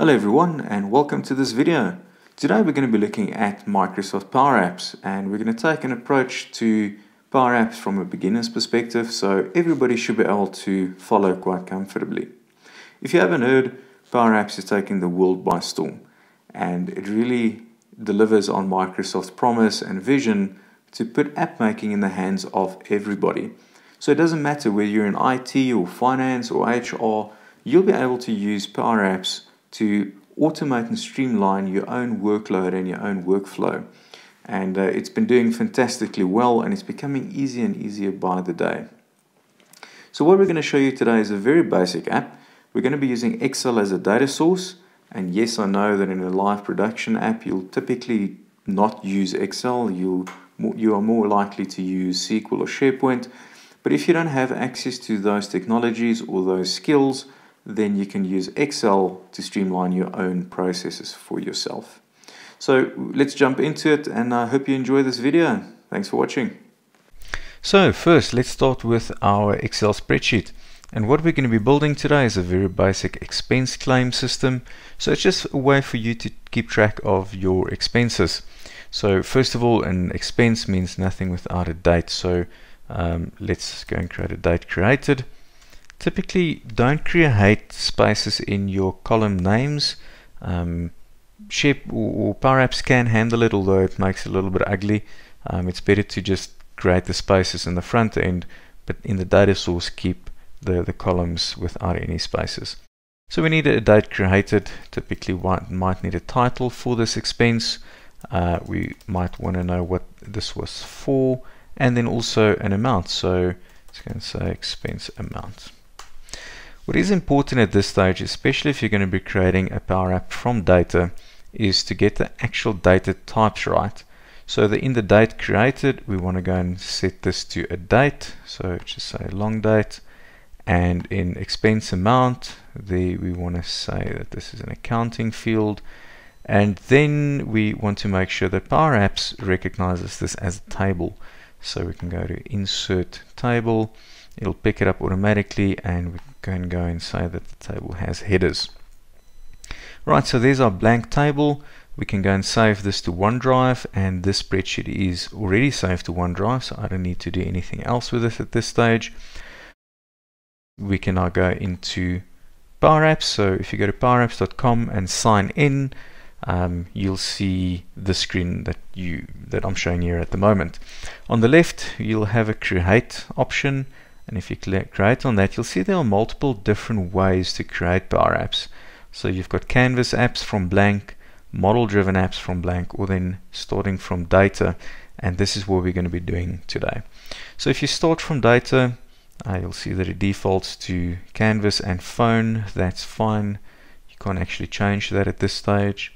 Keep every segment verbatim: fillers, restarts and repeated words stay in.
Hello everyone and welcome to this video. Today we're going to be looking at Microsoft Power Apps, and we're going to take an approach to Power Apps from a beginner's perspective, so everybody should be able to follow quite comfortably. If you haven't heard, Power Apps is taking the world by storm, and it really delivers on Microsoft's promise and vision to put app making in the hands of everybody. So it doesn't matter whether you're in I T or finance or H R, you'll be able to use Power Apps to automate and streamline your own workload and your own workflow. And uh, it's been doing fantastically well, and it's becoming easier and easier by the day. So what we're going to show you today is a very basic app. We're going to be using Excel as a data source. And yes, I know that in a live production app, you'll typically not use Excel. You, you are more likely to use S Q L or SharePoint. But if you don't have access to those technologies or those skills, then you can use Excel to streamline your own processes for yourself. So let's jump into it, and I hope you enjoy this video. Thanks for watching. So first, let's start with our Excel spreadsheet. And what we're going to be building today is a very basic expense claim system. So it's just a way for you to keep track of your expenses. So first of all, an expense means nothing without a date. So um, let's go and create a date created. Typically, don't create spaces in your column names. Um, Shape or Power Apps can handle it, although it makes it a little bit ugly. Um, it's better to just create the spaces in the front end, but in the data source, keep the, the columns without any spaces. So we need a date created. Typically, one might need a title for this expense. Uh, we might want to know what this was for, and then also an amount. So it's going to say expense amount. What is important at this stage, especially if you're going to be creating a Power App from data, is to get the actual data types right. So that in the date created, we want to go and set this to a date. So just say long date. And in expense amount, there we want to say that this is an accounting field. And then we want to make sure that Power Apps recognizes this as a table. So we can go to insert table. It'll pick it up automatically, and we can go and say that the table has headers. Right, so there's our blank table. We can go and save this to OneDrive, and this spreadsheet is already saved to OneDrive, so I don't need to do anything else with it at this stage. We can now go into Power Apps. So if you go to Power Apps dot com and sign in, Um, you'll see the screen that you that I'm showing here at the moment. On the left, you'll have a create option, and if you click create on that, you'll see there are multiple different ways to create Power Apps. So you've got Canvas apps from blank, model driven apps from blank, or then starting from data, and this is what we're going to be doing today. So if you start from data, uh, you'll see that it defaults to Canvas and phone. That's fine, you can't actually change that at this stage.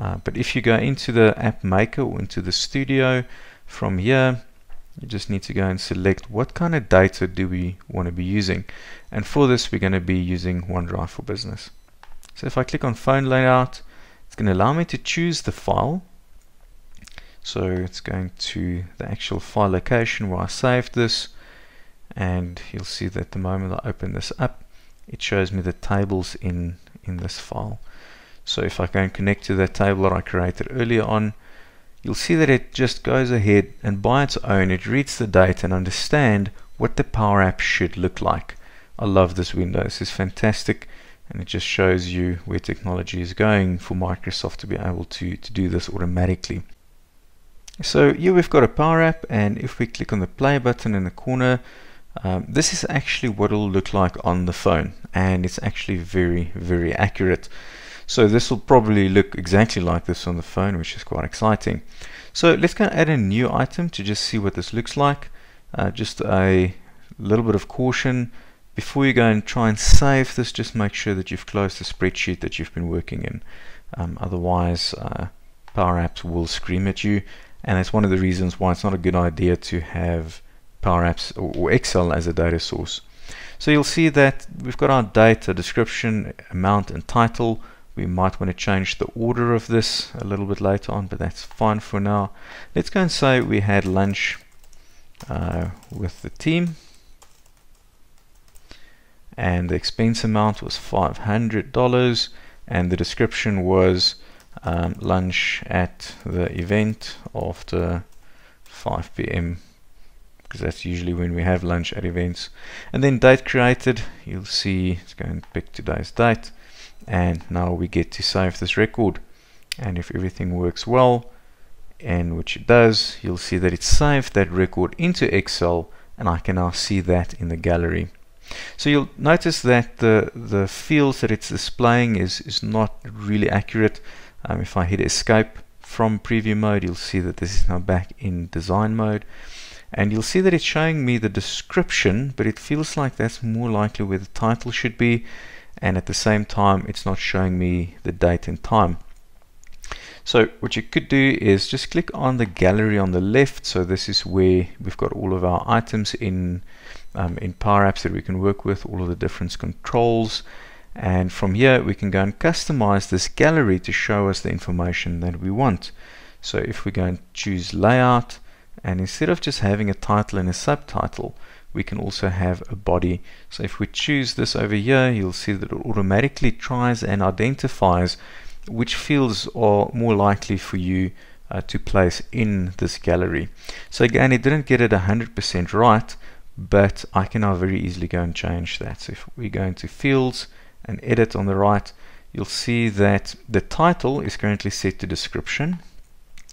Uh, but if you go into the App Maker or into the Studio, from here you just need to go and select what kind of data do we want to be using, and for this we're going to be using OneDrive for Business. So if I click on Phone Layout, it's going to allow me to choose the file. So it's going to the actual file location where I saved this, and you'll see that the moment I open this up, it shows me the tables in in this file. So if I go and connect to that table that I created earlier on, you'll see that it just goes ahead and by its own it reads the data and understand what the Power App should look like. I love this window, this is fantastic, and it just shows you where technology is going for Microsoft to be able to, to do this automatically. So here we've got a Power App, and if we click on the play button in the corner, um, this is actually what it'll look like on the phone, and it's actually very, very accurate. So this will probably look exactly like this on the phone, which is quite exciting. So let's go and add a new item to just see what this looks like. Uh, just a little bit of caution. Before you go and try and save this, just make sure that you've closed the spreadsheet that you've been working in. Um, otherwise, uh, Power Apps will scream at you. And that's one of the reasons why it's not a good idea to have Power Apps or, or Excel as a data source. So you'll see that we've got our data, description, amount, and title. We might want to change the order of this a little bit later on, but that's fine for now. Let's go and say we had lunch uh, with the team, and the expense amount was five hundred dollars, and the description was um, lunch at the event after five P M because that's usually when we have lunch at events. And then date created, you'll see let's go and pick today's date, and now we get to save this record. And if everything works well, and which it does, you'll see that it's saved that record into Excel, and I can now see that in the gallery. So you'll notice that the the fields that it's displaying is is not really accurate. Um, if I hit escape from preview mode, you'll see that this is now back in design mode, and you'll see that it's showing me the description, but it feels like that's more likely where the title should be, and at the same time it's not showing me the date and time. So what you could do is just click on the gallery on the left. So this is where we've got all of our items in um, in Power Apps that we can work with, all of the different controls, and from here we can go and customize this gallery to show us the information that we want. So if we go and choose layout, and instead of just having a title and a subtitle, we can also have a body. So if we choose this over here, you'll see that it automatically tries and identifies which fields are more likely for you uh, to place in this gallery. So again, it didn't get it one hundred percent right, but I can now very easily go and change that. So if we go into fields and edit on the right, you'll see that the title is currently set to description.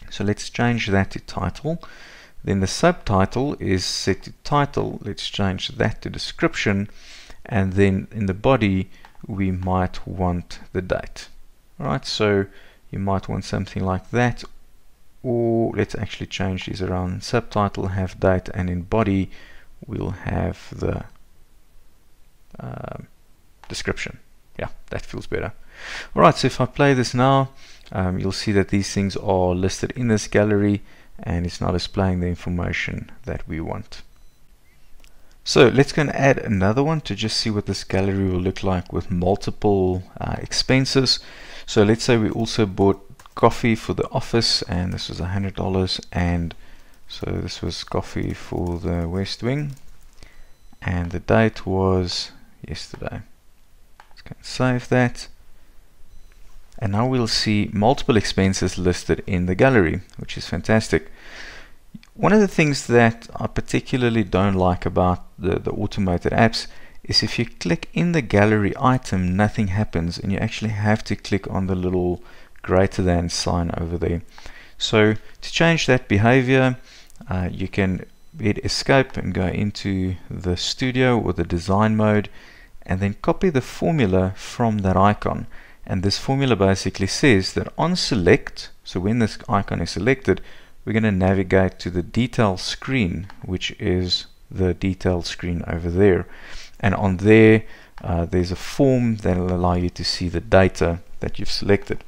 So let's change that to title. Then the subtitle is set to title. Let's change that to description. And then in the body, we might want the date. Alright, so you might want something like that, or let's actually change these around. In subtitle, have date, and in body, we'll have the uh, description. Yeah, that feels better. Alright, so if I play this now, um, you'll see that these things are listed in this gallery, and it's now displaying the information that we want. So let's go and add another one to just see what this gallery will look like with multiple uh, expenses. So let's say we also bought coffee for the office, and this was one hundred dollars, and so this was coffee for the West Wing, and the date was yesterday. Let's go and save that, and now we'll see multiple expenses listed in the gallery, which is fantastic. One of the things that I particularly don't like about the, the automated apps is if you click in the gallery item, nothing happens, and you actually have to click on the little greater than sign over there. So to change that behavior, uh, you can hit escape and go into the studio or the design mode, and then copy the formula from that icon. And this formula basically says that on select, so when this icon is selected, we're going to navigate to the detail screen, which is the detail screen over there, and on there uh, there's a form that will allow you to see the data that you've selected.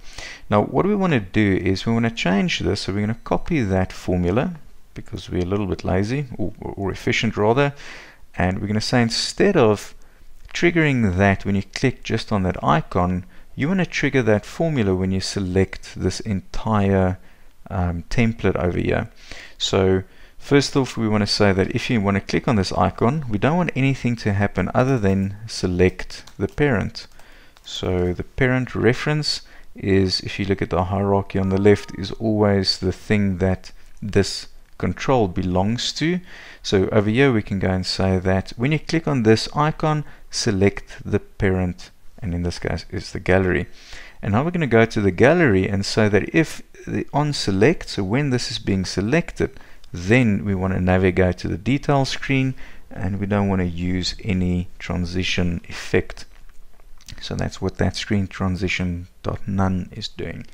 Now what we want to do is we want to change this, so we're going to copy that formula because we're a little bit lazy, or, or efficient rather, and we're going to say instead of triggering that when you click just on that icon, you want to trigger that formula when you select this entire Um, template over here. So first off, we want to say that if you want to click on this icon, we don't want anything to happen other than select the parent. So the parent reference is, if you look at the hierarchy on the left, is always the thing that this control belongs to. So over here we can go and say that when you click on this icon, select the parent, and in this case is the gallery. And now we're going to go to the gallery and say that if the on select, so when this is being selected, then we want to navigate to the detail screen, and we don't want to use any transition effect. So that's what that screen transition.none is doing.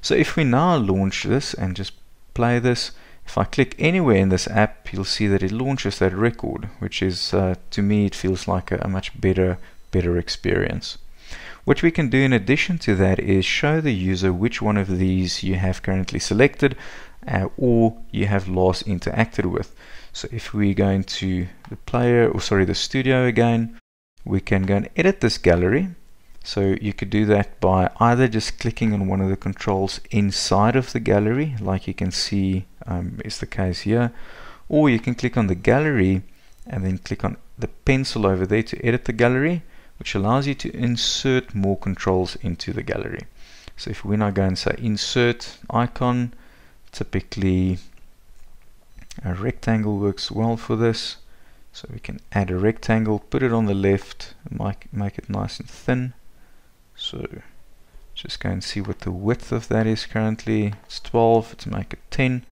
So if we now launch this and just play this, if I click anywhere in this app, you'll see that it launches that record, which is uh, to me it feels like a, a much better better experience. What we can do in addition to that is show the user which one of these you have currently selected uh, or you have last interacted with. So if we go into the player, or sorry, the studio again, we can go and edit this gallery. So you could do that by either just clicking on one of the controls inside of the gallery, like you can see um, is the case here, or you can click on the gallery and then click on the pencil over there to edit the gallery, which allows you to insert more controls into the gallery. So if we now go and say insert icon, typically a rectangle works well for this. So we can add a rectangle, put it on the left, make, make it nice and thin. So just go and see what the width of that is currently. It's twelve, let's make it ten.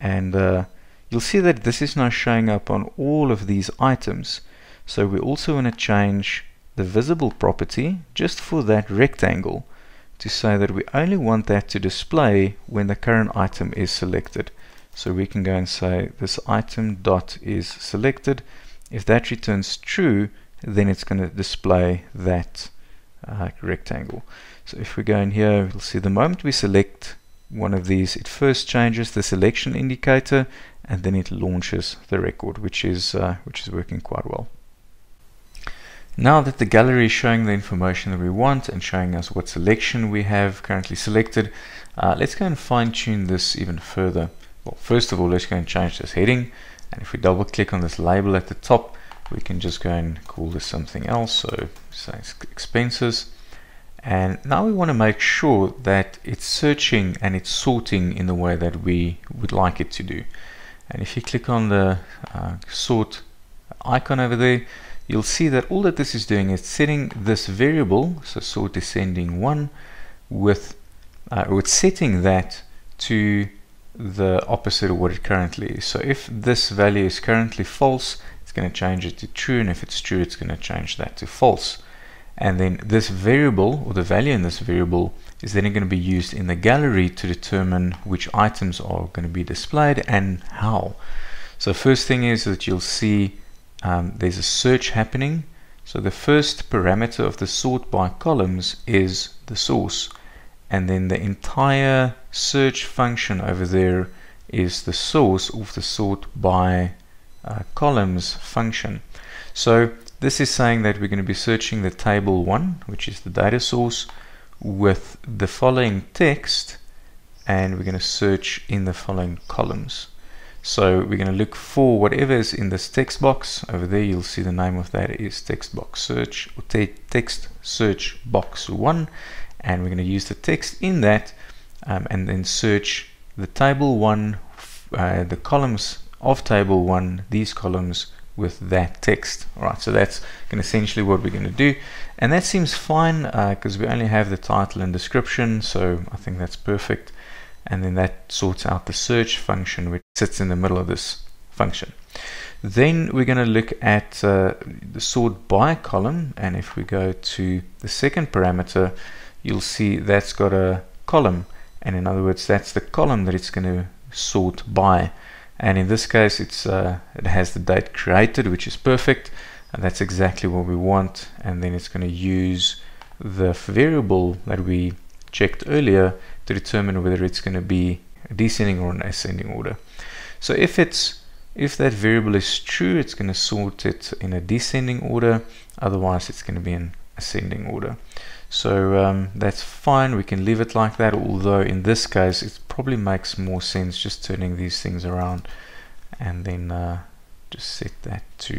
And uh, you'll see that this is now showing up on all of these items. So we also want to change the visible property just for that rectangle to say that we only want that to display when the current item is selected. So we can go and say this item dot is selected. If that returns true, then it's going to display that uh, rectangle. So if we go in here, we'll see the moment we select one of these, it first changes the selection indicator and then it launches the record, which is uh, which is working quite well. Now that the gallery is showing the information that we want and showing us what selection we have currently selected, uh, let's go and fine-tune this even further. Well, first of all, let's go and change this heading, and if we double click on this label at the top, we can just go and call this something else, so say expenses. And now we want to make sure that it's searching and it's sorting in the way that we would like it to do. And if you click on the uh, sort icon over there, you'll see that all that this is doing is setting this variable, so sort descending one, with uh, with setting that to the opposite of what it currently is. So if this value is currently false, it's going to change it to true, and if it's true, it's going to change that to false. And then this variable, or the value in this variable, is then going to be used in the gallery to determine which items are going to be displayed and how. So first thing is that you'll see Um, there's a search happening. So the first parameter of the sort by columns is the source, and then the entire search function over there is the source of the sort by uh, columns function. So this is saying that we're going to be searching the table one, which is the data source, with the following text, and we're going to search in the following columns. So we're going to look for whatever is in this text box. Over there you'll see the name of that is text box search, or te text search box one, and we're going to use the text in that um, and then search the table one, uh, the columns of table one, these columns with that text. Alright, so that's going essentially what we're going to do, and that seems fine because uh, we only have the title and description, so I think that's perfect. And then that sorts out the search function, which sits in the middle of this function. Then we're going to look at uh, the sort by column, and if we go to the second parameter, you'll see that's got a column, and in other words that's the column that it's going to sort by, and in this case it's uh, it has the date created, which is perfect, and that's exactly what we want. And then it's going to use the variable that we checked earlier to determine whether it's going to be a descending or an ascending order. So if it's if that variable is true, it's going to sort it in a descending order, otherwise it's going to be an ascending order. So um, that's fine, we can leave it like that, although in this case it probably makes more sense just turning these things around and then uh, just set that to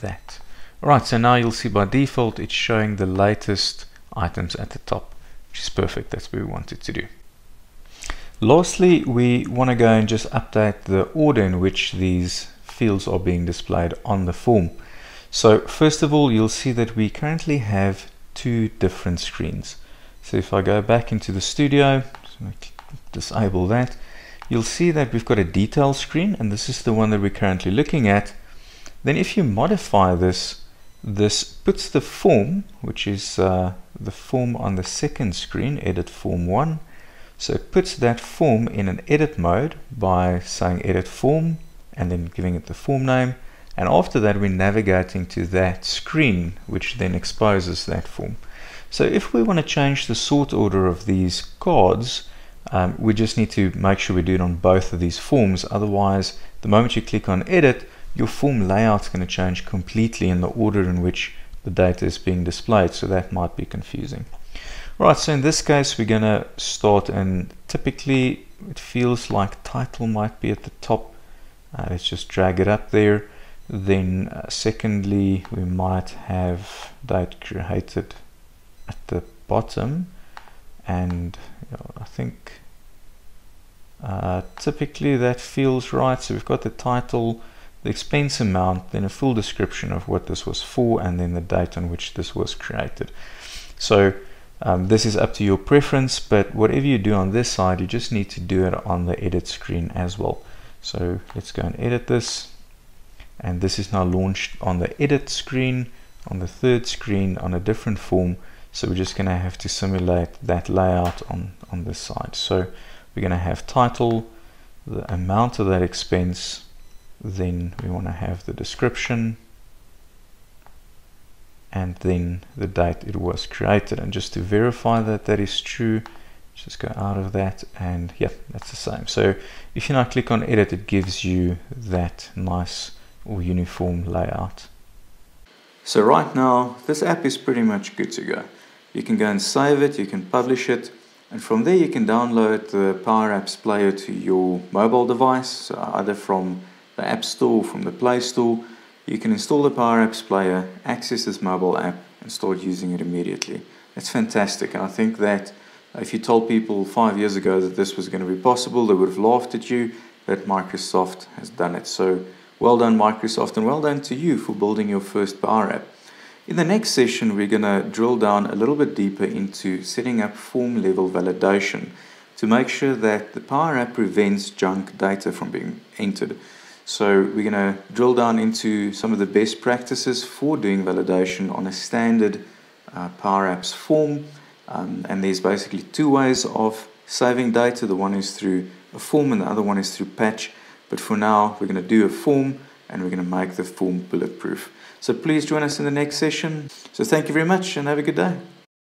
that. Alright, so now you'll see by default it's showing the latest items at the top, which is perfect. That's what we want it to do. Lastly, we want to go and just update the order in which these fields are being displayed on the form. So first of all, you'll see that we currently have two different screens. So if I go back into the studio, disable that, you'll see that we've got a detail screen, and this is the one that we're currently looking at. Then if you modify this, this puts the form, which is uh, the form on the second screen, edit form one, so it puts that form in an edit mode by saying edit form and then giving it the form name, and after that we're navigating to that screen which then exposes that form. So if we want to change the sort order of these cards, um, we just need to make sure we do it on both of these forms, otherwise the moment you click on edit, your form layout is going to change completely in the order in which the data is being displayed, so that might be confusing. Right, so in this case we're going to start, and typically it feels like title might be at the top. Uh, let's just drag it up there, Then uh, secondly, we might have that created at the bottom, and you know, I think uh, typically that feels right. So we've got the title, the expense amount, then a full description of what this was for, and then the date on which this was created. So um, this is up to your preference, but whatever you do on this side, you just need to do it on the edit screen as well. So let's go and edit this. And this is now launched on the edit screen, on the third screen, on a different form. So we're just going to have to simulate that layout on, on this side. So we're going to have title, the amount of that expense, then we want to have the description, and then the date it was created. And just to verify that that is true, just go out of that, and yeah, that's the same. So if you now click on edit, it gives you that nice or uniform layout. So right now this app is pretty much good to go. You can go and save it, you can publish it, and from there you can download the Power Apps player to your mobile device, so either from the App Store or from the Play Store. You can install the Power Apps player, access this mobile app, and start using it immediately. It's fantastic, and I think that if you told people five years ago that this was going to be possible, they would have laughed at you, but Microsoft has done it. So well done, Microsoft, and well done to you for building your first Power App. In the next session, we're going to drill down a little bit deeper into setting up form level validation to make sure that the Power App prevents junk data from being entered. So we're going to drill down into some of the best practices for doing validation on a standard uh, Power Apps form. Um, and there's basically two ways of saving data. The one is through a form and the other one is through patch. But for now, we're going to do a form, and we're going to make the form bulletproof. So please join us in the next session. So thank you very much, and have a good day.